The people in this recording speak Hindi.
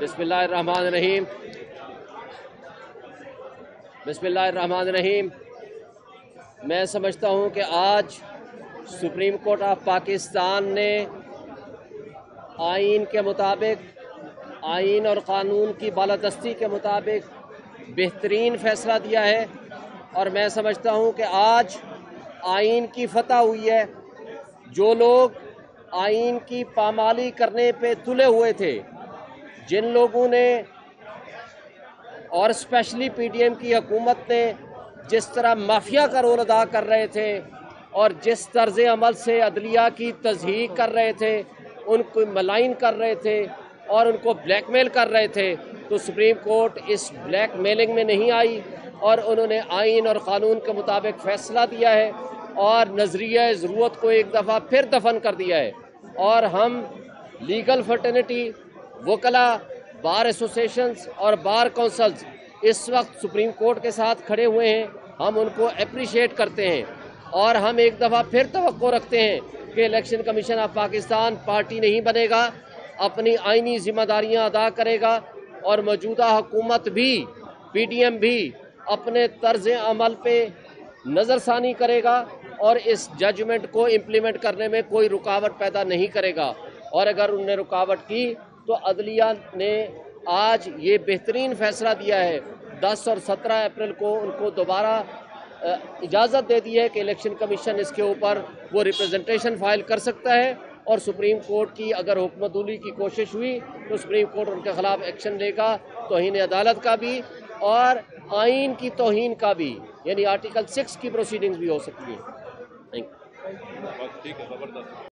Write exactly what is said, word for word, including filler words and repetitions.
बिस्मिल्लाहिर्रहमानिर्रहीम बिस्मिल्लाहिर्रहमानिर्रहीम। मैं समझता हूँ कि आज सुप्रीम कोर्ट ऑफ पाकिस्तान ने आइन के मुताबिक, आइन और क़ानून की बालादस्ती के मुताबिक बेहतरीन फ़ैसला दिया है और मैं समझता हूँ कि आज आइन की फतह हुई है। जो लोग आइन की पामाली करने पे तुले हुए थे, जिन लोगों ने और स्पेशली पीडीएम की हुकूमत ने जिस तरह माफिया का रोल अदा कर रहे थे और जिस तर्ज अमल से अदलिया की तजहीक कर रहे थे, उनको मलाइन कर रहे थे और उनको ब्लैकमेल कर रहे थे, तो सुप्रीम कोर्ट इस ब्लैक मेलिंग में नहीं आई और उन्होंने आइन और क़ानून के मुताबिक फ़ैसला दिया है और नज़रिया ज़रूरत को एक दफ़ा फिर दफन कर दिया है। और हम लीगल फर्टर्निटी, वकला, बार एसोसिएशंस और बार कौंसल्स इस वक्त सुप्रीम कोर्ट के साथ खड़े हुए हैं। हम उनको अप्रिशिएट करते हैं और हम एक दफ़ा फिर तवक्को रखते हैं कि election commission of Pakistan party नहीं बनेगा, अपनी आइनी जिम्मेदारियां अदा करेगा और मौजूदा हुकूमत भी, पीडीएम भी अपने तर्ज अमल पे नज़रसानी करेगा और इस जजमेंट को इम्प्लीमेंट करने में कोई रुकावट पैदा नहीं करेगा। और अगर उन्होंने रुकावट की तो अदलिया ने आज ये बेहतरीन फ़ैसला दिया है, दस और सत्रह अप्रैल को उनको दोबारा इजाज़त दे दी है कि इलेक्शन कमीशन इसके ऊपर वो रिप्रेजेंटेशन फाइल कर सकता है और सुप्रीम कोर्ट की अगर हुक्मतुली की कोशिश हुई तो सुप्रीम कोर्ट उनके ख़िलाफ़ एक्शन लेगा, तौहीन अदालत का भी और आइन की तौहीन का भी, यानी आर्टिकल सिक्स की प्रोसीडिंग्स भी हो सकती है। Thank you.